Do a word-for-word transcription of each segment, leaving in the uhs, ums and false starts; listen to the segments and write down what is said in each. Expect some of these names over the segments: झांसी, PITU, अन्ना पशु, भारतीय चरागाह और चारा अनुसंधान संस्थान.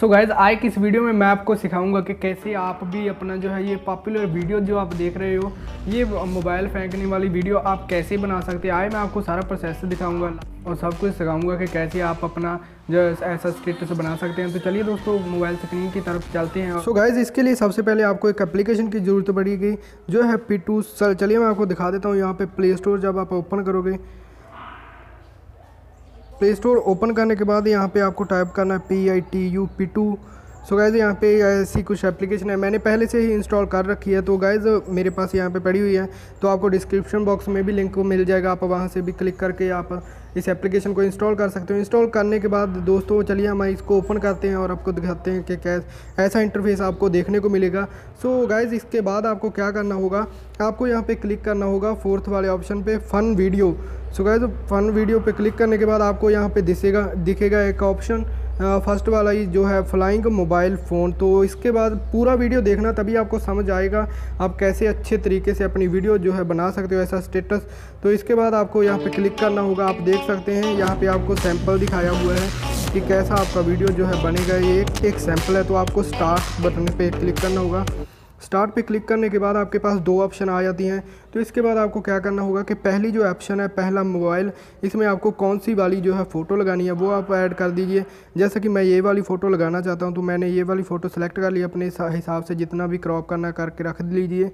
So guys आए कि इस वीडियो में मैं आपको सिखाऊंगा कि कैसे आप भी अपना जो है ये पॉपुलर वीडियो जो आप देख रहे हो, ये मोबाइल फेंकने वाली वीडियो आप कैसे बना सकते हैं। आए मैं आपको सारा प्रोसेस दिखाऊंगा और सब कुछ सिखाऊंगा कि कैसे आप अपना जो ऐसा स्टेटस बना सकते हैं। तो चलिए दोस्तों मोबाइल स्क्रीन की तरफ चलते हैं। सो गाइज इसके लिए सबसे पहले आपको एक एप्लीकेशन की ज़रूरत पड़ेगी जो है पीटू। चलिए मैं आपको दिखा देता हूँ। यहाँ पर प्ले स्टोर जब आप ओपन करोगे, प्ले स्टोर ओपन करने के बाद यहाँ पे आपको टाइप करना है P I T U P two. So guys यहाँ पे ऐसी कुछ एप्लीकेशन है, मैंने पहले से ही इंस्टॉल कर रखी है, तो गाइज़ मेरे पास यहाँ पे पड़ी हुई है। तो आपको डिस्क्रिप्शन बॉक्स में भी लिंक मिल जाएगा, आप वहाँ से भी क्लिक करके आप इस एप्लीकेशन को इंस्टॉल कर सकते हो। इंस्टॉल करने के बाद दोस्तों चलिए हम इसको ओपन करते हैं और आपको दिखाते हैं कि कैसे ऐसा इंटरफेस आपको देखने को मिलेगा। सो गाइज़ इसके बाद आपको क्या करना होगा, आपको यहाँ पे क्लिक करना होगा फोर्थ वाले ऑप्शन पे fun video. So guys fun video पे क्लिक करने के बाद आपको यहाँ पे दिखेगा दिखेगा एक ऑप्शन फर्स्ट वाला ही जो है फ्लाइंग मोबाइल फ़ोन। तो इसके बाद पूरा वीडियो देखना, तभी आपको समझ आएगा आप कैसे अच्छे तरीके से अपनी वीडियो जो है बना सकते हो ऐसा स्टेटस। तो इसके बाद आपको यहाँ पे क्लिक करना होगा। आप देख सकते हैं यहाँ पे आपको सैंपल दिखाया हुआ है कि कैसा आपका वीडियो जो है बनेगा, ये एक, एक सैंपल है। तो आपको स्टार्ट बटन पर क्लिक करना होगा। स्टार्ट पे क्लिक करने के बाद आपके पास दो ऑप्शन आ जाती हैं। तो इसके बाद आपको क्या करना होगा कि पहली जो ऑप्शन है पहला मोबाइल, इसमें आपको कौन सी वाली जो है फ़ोटो लगानी है वो आप ऐड कर दीजिए। जैसे कि मैं ये वाली फ़ोटो लगाना चाहता हूँ, तो मैंने ये वाली फ़ोटो सेलेक्ट कर ली। अपने हिसाब से जितना भी क्रॉप करना करके रख लीजिए।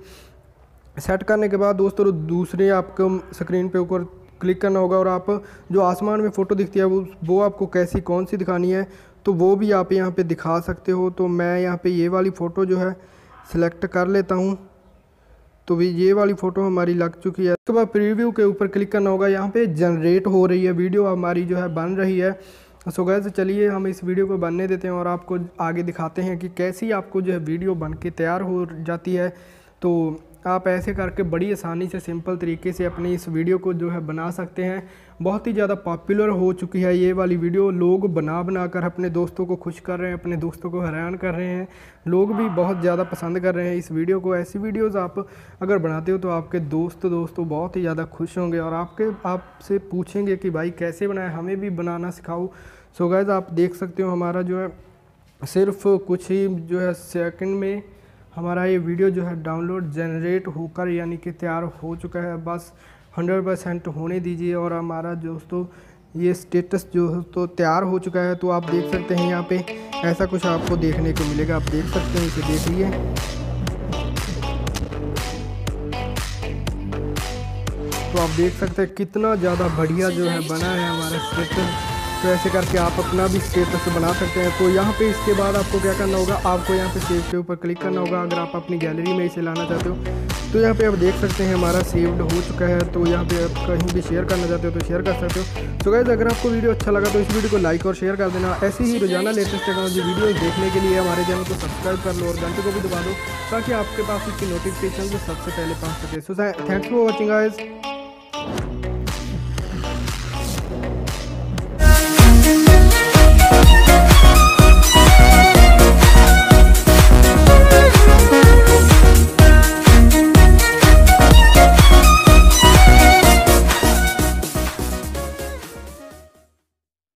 सेट करने के बाद दोस्तों दूसरे आपको स्क्रीन पे ऊपर क्लिक करना होगा और आप जो आसमान में फ़ोटो दिखती है वो वो आपको कैसी कौन सी दिखानी है तो वो भी आप यहाँ पर दिखा सकते हो। तो मैं यहाँ पर ये वाली फ़ोटो जो है सेलेक्ट कर लेता हूं। तो भी ये वाली फ़ोटो हमारी लग चुकी है। इसके बाद प्रीव्यू के ऊपर क्लिक करना होगा। यहाँ पे जनरेट हो रही है वीडियो हमारी जो है बन रही है। सो गाइस चलिए हम इस वीडियो को बनने देते हैं और आपको आगे दिखाते हैं कि कैसी आपको जो है वीडियो बन के तैयार हो जाती है। तो आप ऐसे करके बड़ी आसानी से सिंपल तरीके से अपनी इस वीडियो को जो है बना सकते हैं। बहुत ही ज़्यादा पॉपुलर हो चुकी है ये वाली वीडियो, लोग बना बना कर अपने दोस्तों को खुश कर रहे हैं, अपने दोस्तों को हैरान कर रहे हैं। लोग भी बहुत ज़्यादा पसंद कर रहे हैं इस वीडियो को। ऐसी वीडियोस आप अगर बनाते हो तो आपके दोस्त दोस्तों बहुत ही ज़्यादा खुश होंगे और आपके आपसे पूछेंगे कि भाई कैसे बनाए, हमें भी बनाना सिखाओ। सो गाइस आप देख सकते हो हमारा जो है सिर्फ कुछ ही जो है सेकेंड में हमारा ये वीडियो जो है डाउनलोड जनरेट होकर यानी कि तैयार हो चुका है। बस हंड्रेड परसेंट होने दीजिए और हमारा दोस्तों ये स्टेटस जो तो तैयार हो चुका है। तो आप देख सकते हैं यहाँ पे ऐसा कुछ आपको देखने को मिलेगा। आप देख सकते हैं, इसे देख लीजिए। तो आप देख सकते हैं कितना ज़्यादा बढ़िया जो है बना है हमारा स्टेटस। तो ऐसे करके आप अपना भी स्टेटस बना सकते हैं। तो यहाँ पे इसके बाद आपको क्या करना होगा, आपको यहाँ पे सेव के ऊपर क्लिक करना होगा अगर आप अपनी गैलरी में इसे लाना चाहते हो। तो यहाँ पे आप देख सकते हैं हमारा सेव्ड हो चुका है। तो यहाँ पे आप कहीं भी शेयर करना चाहते हो तो शेयर कर सकते हो। तो गाइस अगर आपको वीडियो अच्छा लगा तो इस वीडियो को लाइक और शेयर कर देना। ऐसी ही रोजाना लेटेस्ट टेक्नोलॉजी वीडियोज़ देखने के लिए हमारे चैनल को सब्सक्राइब कर लो और घंटे को भी दबा दो ताकि आपके पास इसकी नोटिफिकेशन सबसे पहले पहुँच सके। So thanks for watching guys.